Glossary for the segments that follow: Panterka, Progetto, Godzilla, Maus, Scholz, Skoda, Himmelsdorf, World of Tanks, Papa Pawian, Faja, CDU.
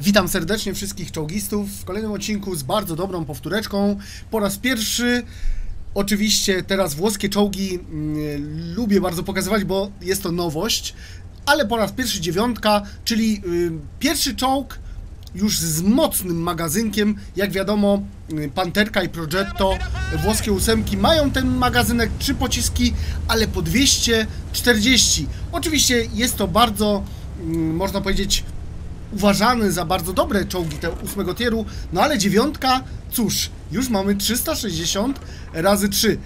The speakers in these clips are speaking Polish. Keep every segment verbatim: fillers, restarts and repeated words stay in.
Witam serdecznie wszystkich czołgistów w kolejnym odcinku z bardzo dobrą powtóreczką. Po raz pierwszy oczywiście teraz włoskie czołgi mm, lubię bardzo pokazywać, bo jest to nowość. Ale po raz pierwszy dziewiątka, czyli y, pierwszy czołg już z mocnym magazynkiem. Jak wiadomo, Panterka i Progetto, włoskie ósemki, mają ten magazynek, trzy pociski, ale po dwieście czterdzieści. Oczywiście jest to bardzo, y, można powiedzieć, uważany za bardzo dobre czołgi, te ósmego tieru, no ale dziewiątka, cóż, już mamy trzysta sześćdziesiąt razy trzy.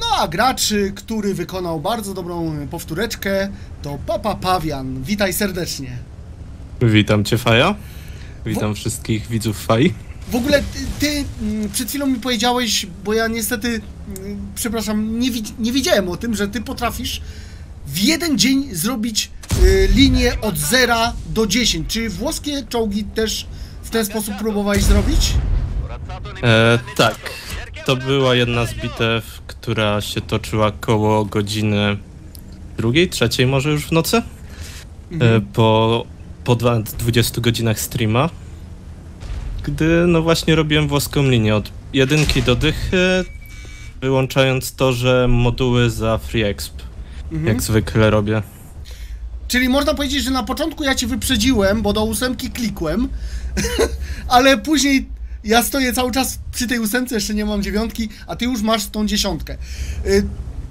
No a gracz, który wykonał bardzo dobrą powtóreczkę, to Papa Pawian. Witaj serdecznie. Witam Cię, Faja. Witam w... wszystkich widzów Faj. W ogóle ty, ty przed chwilą mi powiedziałeś, bo ja niestety, przepraszam, nie, nie wiedziałem o tym, że Ty potrafisz w jeden dzień zrobić y, linię od zera do dziesięciu. Czy włoskie czołgi też w ten sposób próbowałeś zrobić? E, tak. To była jedna z bitew, która się toczyła koło godziny drugiej, trzeciej może już w nocy. Mhm. E, po, po dwudziestu godzinach streama. Gdy no właśnie robiłem włoską linię od jedynki do dychy, wyłączając to, że moduły za free exp. Mhm. Jak zwykle robię. Czyli można powiedzieć, że na początku ja Cię wyprzedziłem, bo do ósemki klikłem, ale później ja stoję cały czas przy tej ósemce, jeszcze nie mam dziewiątki, a Ty już masz tą dziesiątkę. Yy,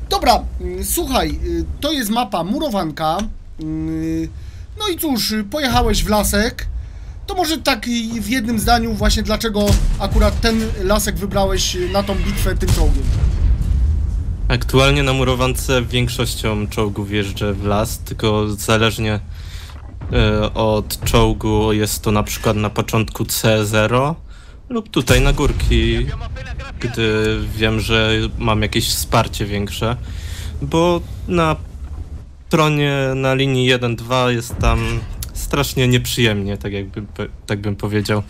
dobra, yy, słuchaj, yy, to jest mapa murowanka, yy, no i cóż, pojechałeś w lasek, to może tak i w jednym zdaniu właśnie dlaczego akurat ten lasek wybrałeś na tą bitwę tym czołgiem? Aktualnie na murowance większością czołgów jeżdżę w las, tylko zależnie y, od czołgu jest to na przykład na początku C zero lub tutaj na górki, gdy wiem, że mam jakieś wsparcie większe, bo na tronie na linii jeden dwa jest tam strasznie nieprzyjemnie, tak jakby, tak bym powiedział.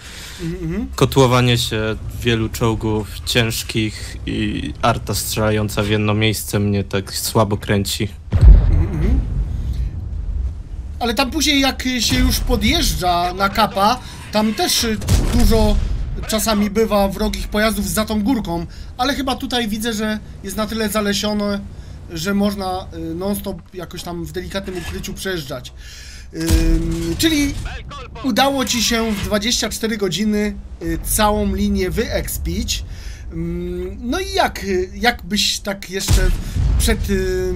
Mm-hmm. Kotłowanie się wielu czołgów ciężkich i arta strzelająca w jedno miejsce mnie tak słabo kręci. Mm-hmm. Ale tam później jak się już podjeżdża na kapa, tam też dużo czasami bywa wrogich pojazdów za tą górką, ale chyba tutaj widzę, że jest na tyle zalesione, że można non-stop jakoś tam w delikatnym ukryciu przejeżdżać. Ym, czyli udało Ci się w dwadzieścia cztery godziny y, całą linię wyekspić. Ym, no i jak, jak byś tak jeszcze przed, y,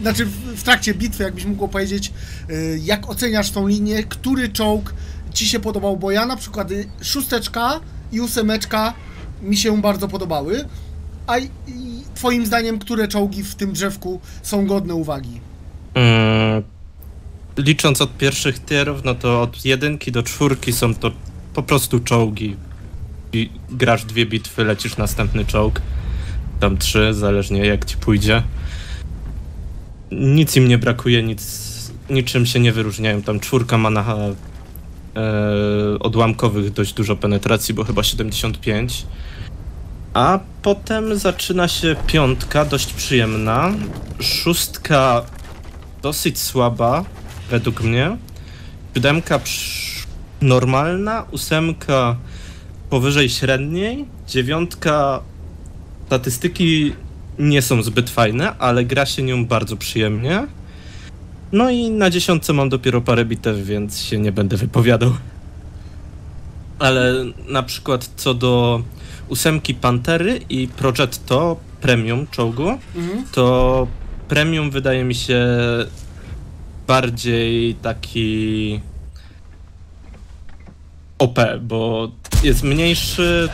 znaczy w, w trakcie bitwy, jakbyś mógł powiedzieć, y, jak oceniasz tą linię, który czołg Ci się podobał, bo ja na przykład y, szósteczka i ósemeczka mi się bardzo podobały, a i, i, Twoim zdaniem, które czołgi w tym drzewku są godne uwagi? Mm. Licząc od pierwszych tierów, no to od jedynki do czwórki są to po prostu czołgi. I grasz dwie bitwy, lecisz następny czołg. Tam trzy, zależnie jak ci pójdzie. Nic im nie brakuje, nic, niczym się nie wyróżniają. Tam czwórka ma na e, odłamkowych dość dużo penetracji, bo chyba siedemdziesiąt pięć. A potem zaczyna się piątka, dość przyjemna. Szóstka dosyć słaba. Według mnie. Siódemka normalna, ósemka powyżej średniej, dziewiątka statystyki nie są zbyt fajne, ale gra się nią bardzo przyjemnie. No i na dziesiątce mam dopiero parę bitew, więc się nie będę wypowiadał. Ale na przykład co do ósemki Pantery i Progetto Premium czołgu, mhm. to Premium wydaje mi się bardziej taki O P, bo jest mniejszy,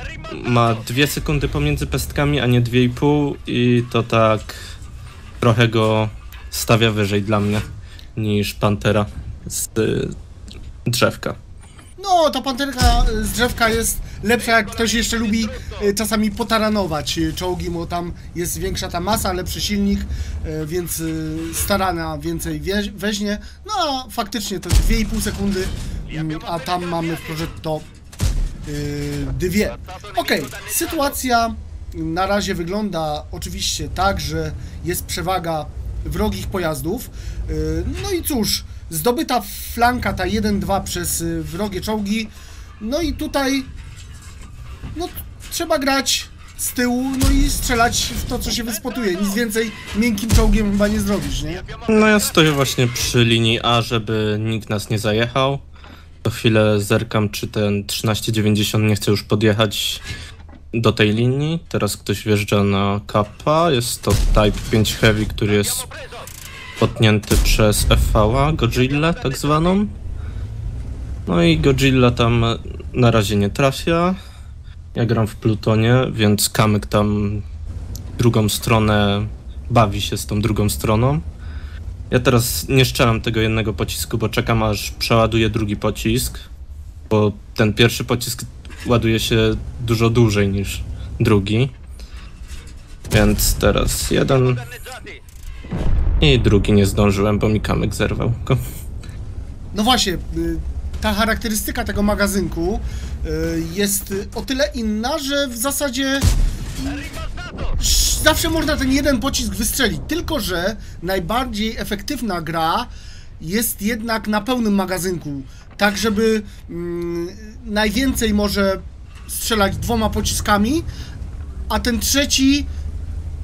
ma dwie sekundy pomiędzy pestkami, a nie dwie i pół i to tak trochę go stawia wyżej dla mnie niż Pantera z drzewka. No, ta Panterka z drzewka jest lepsza, jak ktoś jeszcze lubi czasami potaranować czołgi, bo tam jest większa ta masa, lepszy silnik, więc starana więcej weźmie. No, a faktycznie to dwie i pół sekundy, a tam mamy w Progetto dwie. Ok, sytuacja na razie wygląda oczywiście tak, że jest przewaga wrogich pojazdów. No i cóż, zdobyta flanka ta jeden dwa przez wrogie czołgi. No i tutaj no, trzeba grać z tyłu, no i strzelać w to, co się wyspotuje. Nic więcej miękkim czołgiem chyba nie zrobisz, nie? No ja stoję właśnie przy linii A, żeby nikt nas nie zajechał. Co chwilę zerkam, czy ten trzynaście dziewięćdziesiąt nie chce już podjechać do tej linii. Teraz ktoś wjeżdża na kapa. Jest to Type pięć Heavy, który jest potnięty przez F V a, Godzilla tak zwaną. No i Godzilla tam na razie nie trafia. Ja gram w plutonie, więc kamyk tam drugą stronę bawi się z tą drugą stroną. Ja teraz nie strzelam tego jednego pocisku, bo czekam aż przeładuje drugi pocisk, bo ten pierwszy pocisk ładuje się dużo dłużej niż drugi. Więc teraz jeden i drugi nie zdążyłem, bo mi kamyk zerwał. No właśnie, ta charakterystyka tego magazynku jest o tyle inna, że w zasadzie zawsze można ten jeden pocisk wystrzelić, tylko że najbardziej efektywna gra jest jednak na pełnym magazynku, tak żeby mm, najwięcej może strzelać dwoma pociskami, a ten trzeci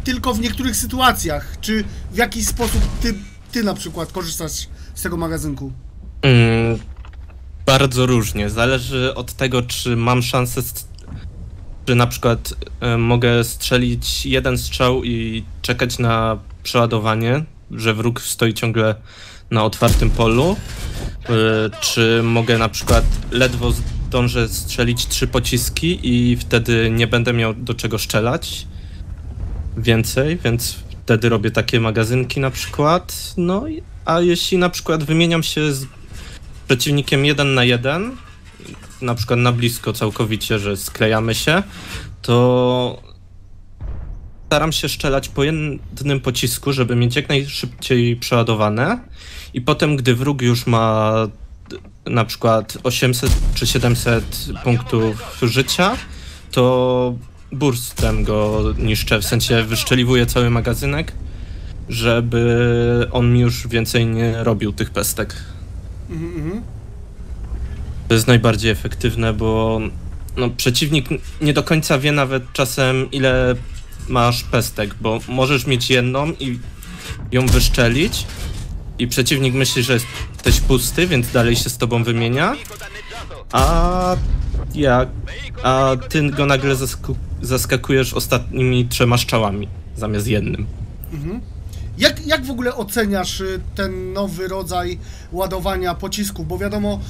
tylko w niektórych sytuacjach. Czy w jakiś sposób ty, ty na przykład korzystasz z tego magazynku? Mm, bardzo różnie, zależy od tego, czy mam szansę, czy na przykład y, mogę strzelić jeden strzał i czekać na przeładowanie, że wróg stoi ciągle na otwartym polu, y, czy mogę na przykład ledwo zdążę strzelić trzy pociski i wtedy nie będę miał do czego strzelać więcej, więc wtedy robię takie magazynki na przykład. No a jeśli na przykład wymieniam się z przeciwnikiem jeden na jeden, na przykład na blisko całkowicie, że sklejamy się, to staram się strzelać po jednym pocisku, żeby mieć jak najszybciej przeładowane, i potem, gdy wróg już ma na przykład osiemset czy siedemset punktów życia, to burstem go niszczę, w sensie wyszczeliwuję cały magazynek, żeby on mi już więcej nie robił tych pestek. Mhm. To jest najbardziej efektywne, bo no, przeciwnik nie do końca wie nawet czasem, ile masz pestek, bo możesz mieć jedną i ją wyszczelić i przeciwnik myśli, że jesteś pusty, więc dalej się z tobą wymienia, a, jak, a ty go nagle zask- zaskakujesz ostatnimi trzema strzałami zamiast jednym. Mhm. Jak, jak w ogóle oceniasz ten nowy rodzaj ładowania pocisków? Bo wiadomo,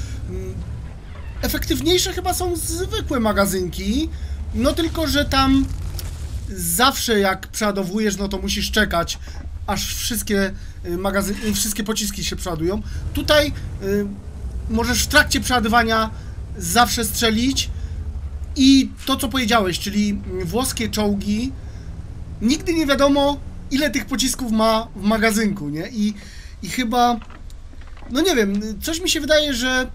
efektywniejsze chyba są zwykłe magazynki, no tylko że tam zawsze jak przeładowujesz, no to musisz czekać, aż wszystkie magazyny, wszystkie pociski się przeładują. Tutaj y, możesz w trakcie przeładowania zawsze strzelić i to, co powiedziałeś, czyli włoskie czołgi, nigdy nie wiadomo, ile tych pocisków ma w magazynku, nie? I, i chyba, no nie wiem, coś mi się wydaje, że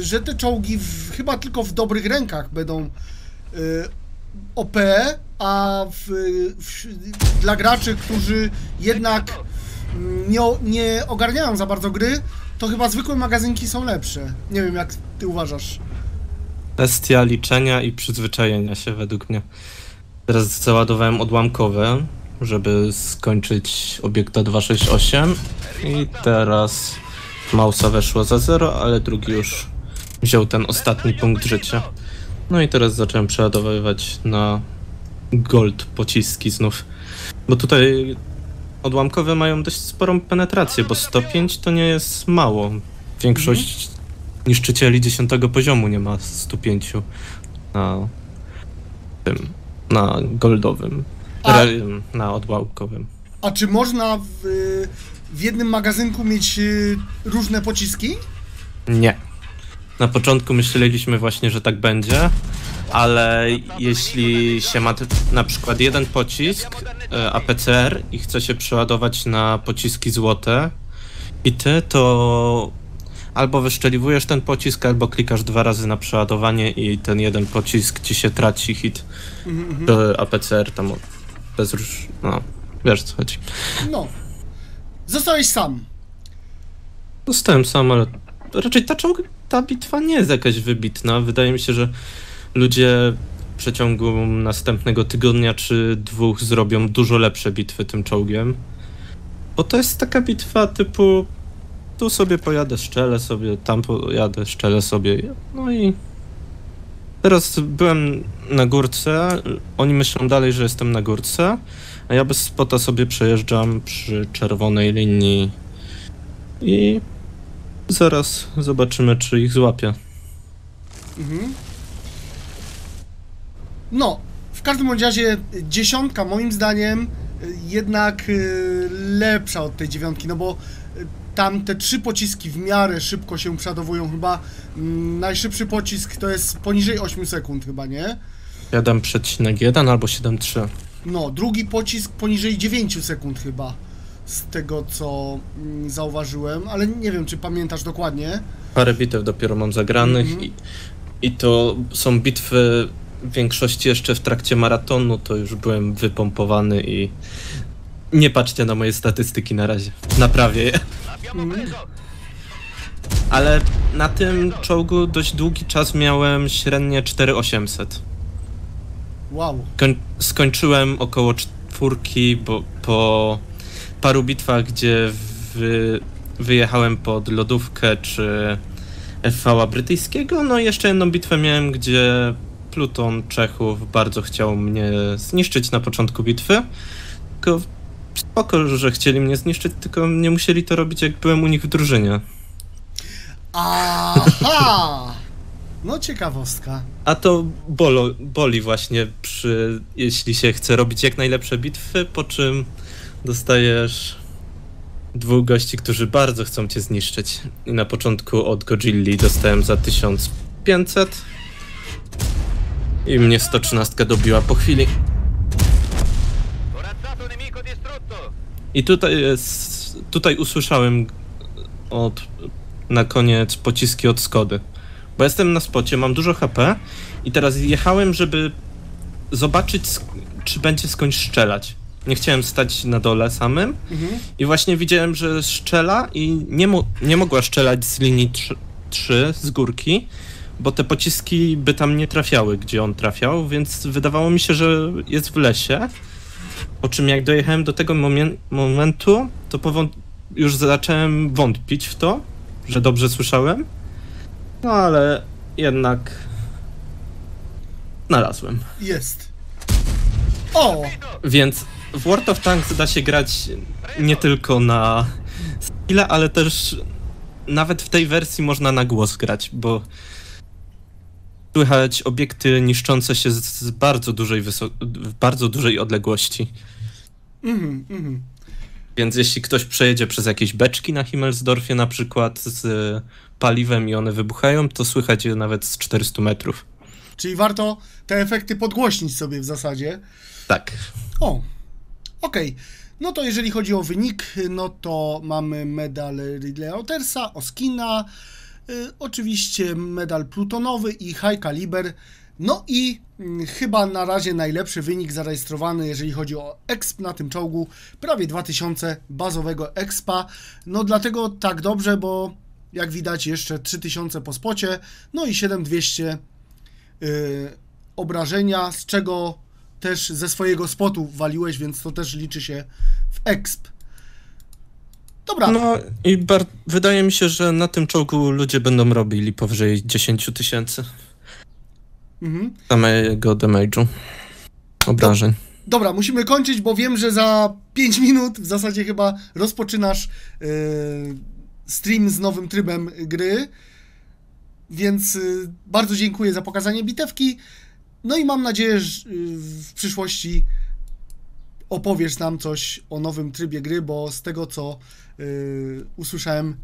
że te czołgi w, chyba tylko w dobrych rękach będą y, O P, a w, w, dla graczy, którzy jednak nie, nie ogarniają za bardzo gry, to chyba zwykłe magazynki są lepsze. Nie wiem, jak ty uważasz? Kwestia liczenia i przyzwyczajenia się według mnie. Teraz załadowałem odłamkowe, żeby skończyć obiekta dwa sześć osiem i teraz Mausa weszło za zero, ale drugi już wziął ten ostatni punkt życia. No i teraz zacząłem przeładowywać na gold pociski znów, bo tutaj odłamkowe mają dość sporą penetrację, bo sto pięć to nie jest mało. Większość niszczycieli dziesiątego poziomu nie ma sto pięć na tym, na goldowym. A, na odłamkowym. A czy można w, w jednym magazynku mieć różne pociski? Nie. Na początku myśleliśmy właśnie, że tak będzie, ale jeśli się ma na przykład jeden pocisk A P C R i chce się przeładować na pociski złote i te, to albo wyszczeliwujesz ten pocisk, albo klikasz dwa razy na przeładowanie i ten jeden pocisk ci się traci hit mm-hmm. do A P C R tam bez róż... no, wiesz co chodzi. No. Zostałeś sam. Zostałem sam, ale raczej ta, ta bitwa nie jest jakaś wybitna. Wydaje mi się, że ludzie w przeciągu następnego tygodnia czy dwóch zrobią dużo lepsze bitwy tym czołgiem. Bo to jest taka bitwa typu tu sobie pojadę, szczelę sobie, tam pojadę, szczelę sobie. No i teraz byłem na górce, oni myślą dalej, że jestem na górce, a ja bez spota sobie przejeżdżam przy czerwonej linii i zaraz zobaczymy, czy ich złapię. Mhm. No, w każdym razie dziesiątka moim zdaniem jednak lepsza od tej dziewiątki, no bo tam te trzy pociski w miarę szybko się przeładowują, chyba mm, najszybszy pocisk to jest poniżej ośmiu sekund chyba, nie? siedem przecinek jeden albo siedem przecinek trzy. No, drugi pocisk poniżej dziewięciu sekund chyba, z tego co mm, zauważyłem, ale nie wiem czy pamiętasz dokładnie. Parę bitew dopiero mam zagranych mm-hmm. i, i to są bitwy w większości jeszcze w trakcie maratonu, to już byłem wypompowany i nie patrzcie na moje statystyki na razie, naprawię je. Mm. Ale na tym czołgu dość długi czas miałem średnie cztery tysiące osiemset. Wow. Koń skończyłem około czwórki, bo po paru bitwach, gdzie wy wyjechałem pod lodówkę czy F V a brytyjskiego, no i jeszcze jedną bitwę miałem, gdzie pluton Czechów bardzo chciał mnie zniszczyć na początku bitwy, tylko spoko, że chcieli mnie zniszczyć, tylko nie musieli to robić, jak byłem u nich w drużynie. Aha! No ciekawostka. A to bolo, boli właśnie, przy, jeśli się chce robić jak najlepsze bitwy, po czym dostajesz dwóch gości, którzy bardzo chcą cię zniszczyć. I na początku od Godzilli dostałem za tysiąc pięćset i mnie sto trzynaście dobiła po chwili. I tutaj, jest, tutaj usłyszałem od, na koniec pociski od Skody, bo jestem na spocie, mam dużo H P i teraz jechałem, żeby zobaczyć, czy będzie skądś strzelać. Nie chciałem stać na dole samym mhm. i właśnie widziałem, że strzela i nie, mo nie mogła strzelać z linii trzy, z górki, bo te pociski by tam nie trafiały, gdzie on trafiał, więc wydawało mi się, że jest w lesie. Po czym jak dojechałem do tego momentu, to już zacząłem wątpić w to, że dobrze słyszałem, no ale jednak znalazłem. Jest. O! Więc w World of Tanks da się grać nie tylko na skille, ale też nawet w tej wersji można na głos grać, bo słychać obiekty niszczące się z, z bardzo dużej bardzo dużej odległości. Mm, mm. Więc jeśli ktoś przejedzie przez jakieś beczki na Himmelsdorfie na przykład z y, paliwem i one wybuchają, to słychać je nawet z czterystu metrów. Czyli warto te efekty podgłośnić sobie w zasadzie. Tak. O, okej. Okay. No to jeżeli chodzi o wynik, no to mamy medal Ridley Otersa, Oskina, Y, oczywiście medal plutonowy i high caliber, no i y, chyba na razie najlepszy wynik zarejestrowany, jeżeli chodzi o exp na tym czołgu, prawie dwa tysiące bazowego expa, no dlatego tak dobrze, bo jak widać jeszcze trzy tysiące po spocie, no i siedem tysięcy dwieście y, obrażenia, z czego też ze swojego spotu waliłeś, więc to też liczy się w exp. Dobra. No i wydaje mi się, że na tym czołgu ludzie będą robili powyżej dziesięciu tysięcy mhm. samego damage'u, obrażeń. Do dobra, musimy kończyć, bo wiem, że za pięć minut w zasadzie chyba rozpoczynasz yy, stream z nowym trybem gry, więc yy, bardzo dziękuję za pokazanie bitewki, no i mam nadzieję, że yy, w przyszłości opowiesz nam coś o nowym trybie gry, bo z tego co yy, usłyszałem,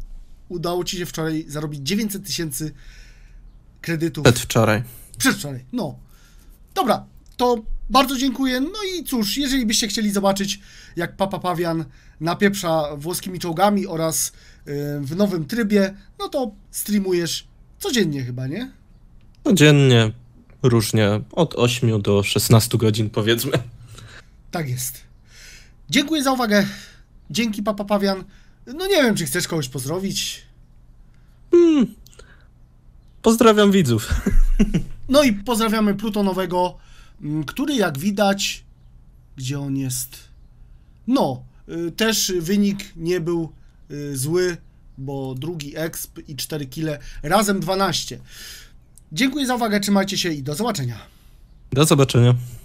udało ci się wczoraj zarobić dziewięćset tysięcy kredytów. Przedwczoraj. Przedwczoraj, no. Dobra, to bardzo dziękuję. No i cóż, jeżeli byście chcieli zobaczyć, jak Papa Pawian napieprza włoskimi czołgami oraz w nowym trybie, no to streamujesz codziennie chyba, nie? Codziennie, różnie, od ośmiu do szesnastu godzin powiedzmy. Tak jest. Dziękuję za uwagę. Dzięki, Papa Pawian. No nie wiem, czy chcesz kogoś pozdrowić? Hmm. Pozdrawiam widzów. No i pozdrawiamy Plutonowego, który jak widać... Gdzie on jest? No, też wynik nie był zły, bo drugi exp i cztery kile, razem dwanaście. Dziękuję za uwagę, trzymajcie się i do zobaczenia. Do zobaczenia.